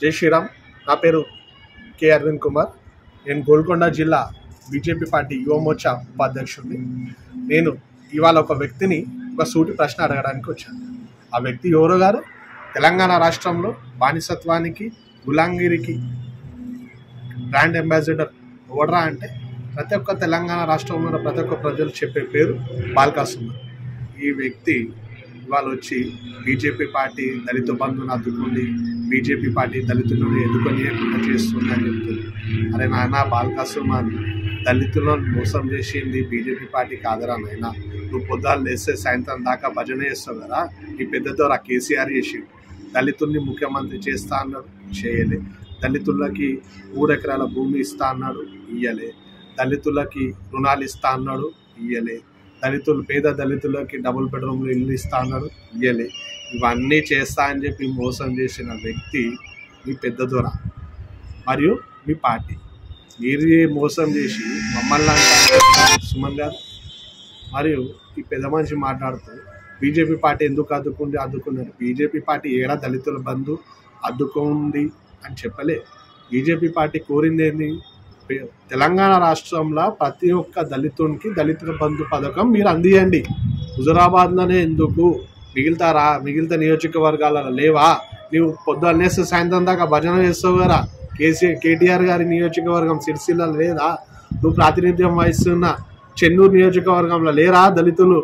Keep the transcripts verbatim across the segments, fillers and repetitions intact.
జై శ్రీరామ్। నా పేరు కే అరవింద్ కుమార్। నేను గోల్కొండ జిల్లా బీజేపీ పార్టీ యువ మోర్చా ఉపాధ్యక్షుడిని। నేను ఇవాళ ఒక వ్యక్తిని ఒక సూటి ప్రశ్న అడగడానికి వచ్చాను। ఆ వ్యక్తి ఎవరో గారు తెలంగాణ రాష్ట్రంలో బానిసత్వానికి గులాంగిరికి బ్రాండ్ అంబాసిడర్ ఎవడరా అంటే ప్రతి ఒక్క తెలంగాణ రాష్ట్రంలో ఉన్న ప్రతి ఒక్క ప్రజలు చెప్పే పేరు బాల్కాసుమ। ఈ వ్యక్తి ఇవాళ వచ్చి బీజేపీ పార్టీ దళిత బంధువును అద్దుకుండి బీజేపీ పార్టీ దళితులను ఎదుకొని లేకుండా చేస్తుంది అని చెప్తుంది। అరే నాయన బాల్కాసుమ, దళితులను మోసం చేసింది బీజేపీ పార్టీ కాదురా నాయన, నువ్వు పొద్దాలు లేస్తే సాయంత్రం దాకా భజన చేస్తావు కదా, నీ పెద్దతో రా కేసీఆర్ చేసి దళితుల్ని ముఖ్యమంత్రి చేస్తా అన్నాడు, చేయలే। దళితులకి మూడెకరాల భూమి ఇస్తా అన్నాడు, ఇయ్యలే। దళితులకి రుణాలు ఇస్తా అన్నాడు, ఇయ్యలే। దళితులు పేద దళితులకి డబుల్ బెడ్రూమ్లు ఇల్లు ఇస్తా అన్నాడు, ఇయ్యలే। ఇవన్నీ చేస్తా అని చెప్పి మోసం చేసిన వ్యక్తి మీ పెద్దదొర మరియు మీ పార్టీ। మీరు మోసం చేసి మమ్మల్ని అంటారు సుమన్ గారు మరియు ఈ పెద్ద మనిషి మాట్లాడుతూ బీజేపీ పార్టీ ఎందుకు అద్దుకుంది అద్దుకున్నారు। బీజేపీ పార్టీ ఏడా దళితుల బంధు అద్దుకుంది అని చెప్పలే। బీజేపీ పార్టీ కోరిందేంది, తెలంగాణ రాష్ట్రంలో ప్రతి ఒక్క దళితునికి దళితుల బంధు పథకం మీరు అందియండి। హుజురాబాద్లోనే ఎందుకు, మిగిలితా రా మిగిలిన నియోజకవర్గాలలో లేవా? నువ్వు పొద్దున్నేస్తే సాయంత్రం దాకా భజన చేస్తావు కదా, కేసీఆర్ కేటీఆర్ గారి నియోజకవర్గం సిరిసిల్ల లేదా? నువ్వు ప్రాతినిధ్యం వహిస్తున్న చెన్నూరు నియోజకవర్గంలో లేరా దళితులు?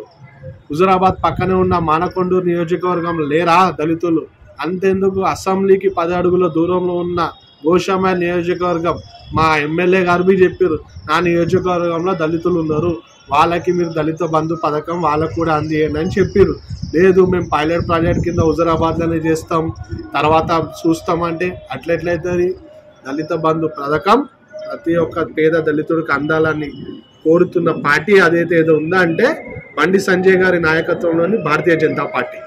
హుజురాబాద్ పక్కనే ఉన్న మానకొండూరు నియోజకవర్గంలో లేరా దళితులు? అంతెందుకు అసెంబ్లీకి పది అడుగుల దూరంలో ఉన్న గోషామల్ నియోజకవర్గం మా ఎమ్మెల్యే గారు బి చెప్పారు, నా నియోజకవర్గంలో దళితులు ఉన్నారు, వాళ్ళకి మీరు దళిత బంధు పథకం వాళ్ళకు కూడా అందియండి అని చెప్పారు। లేదు మేము పైలట్ ప్రాజెక్ట్ కింద హుజురాబాద్లోనే చేస్తాం, తర్వాత చూస్తామంటే అట్లెట్లయితుంది? దళిత బంధు పథకం ప్రతి ఒక్క పేద దళితుడికి అందాలని కోరుతున్న పార్టీ అదైతే ఏదో ఉందా అంటే బండి సంజయ్ గారి నాయకత్వంలోని భారతీయ జనతా పార్టీ।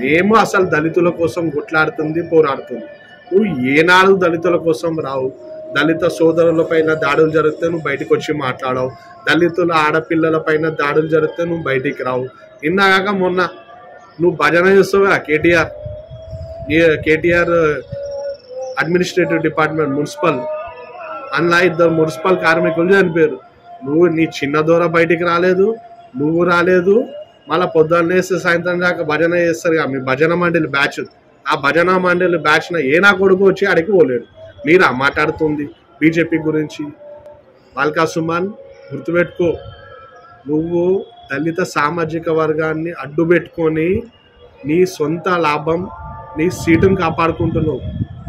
మేము అసలు దళితుల కోసం కొట్లాడుతుంది, పోరాడుతుంది। నువ్వు ఏనాడు దళితుల కోసం రావు, దళిత సోదరులపైన దాడులు జరిగితే నువ్వు బయటకు వచ్చి మాట్లాడవు, దళితుల ఆడపిల్లలపైన దాడులు జరిగితే నువ్వు బయటికి రావు। నిన్నగాక మొన్న నువ్వు భజన చేస్తావు కదా KTR KTR administrative department municipal అందులో ఇద్దరు మున్సిపల్ కార్మికులు చనిపోయారు, నువ్వు నీ చిన్న దూర బయటికి రాలేదు, నువ్వు రాలేదు। మళ్ళీ పొద్దున్న వేస్తే సాయంత్రం దాకా భజన చేస్తారు కదా మీ భజన మండలి బ్యాచ్, ఆ భజన మండలి బ్యాచ్న ఏ నా కొడుకు వచ్చి అడిగి పోలేడు। మీరా మాట్లాడుతుంది బీజేపీ గురించి? బాల్కా సుమన్ గుర్తుపెట్టుకో, నువ్వు దళిత సామాజిక వర్గాన్ని అడ్డుపెట్టుకొని నీ సొంత లాభం నీ సీటును కాపాడుకుంటున్నావు।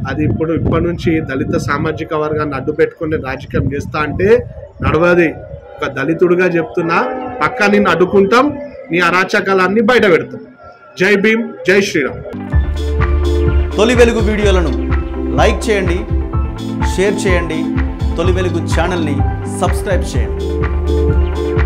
అది ఇప్పుడు ఇప్పటి నుంచి దళిత సామాజిక వర్గాన్ని అడ్డుపెట్టుకుని రాజకీయం చేస్తా అంటే నడవది। ఒక దళితుడిగా చెప్తున్నా, పక్కా నిన్ను అడ్డుకుంటాం, నీ అరాచకాలన్నీ బయట పెడతాం। జై భీమ్, జై శ్రీరామ్। తొలి వెలుగు వీడియోలను లైక్ చేయండి, షేర్ చేయండి, తొలి వెలుగు ఛానల్ని సబ్స్క్రైబ్ చేయండి।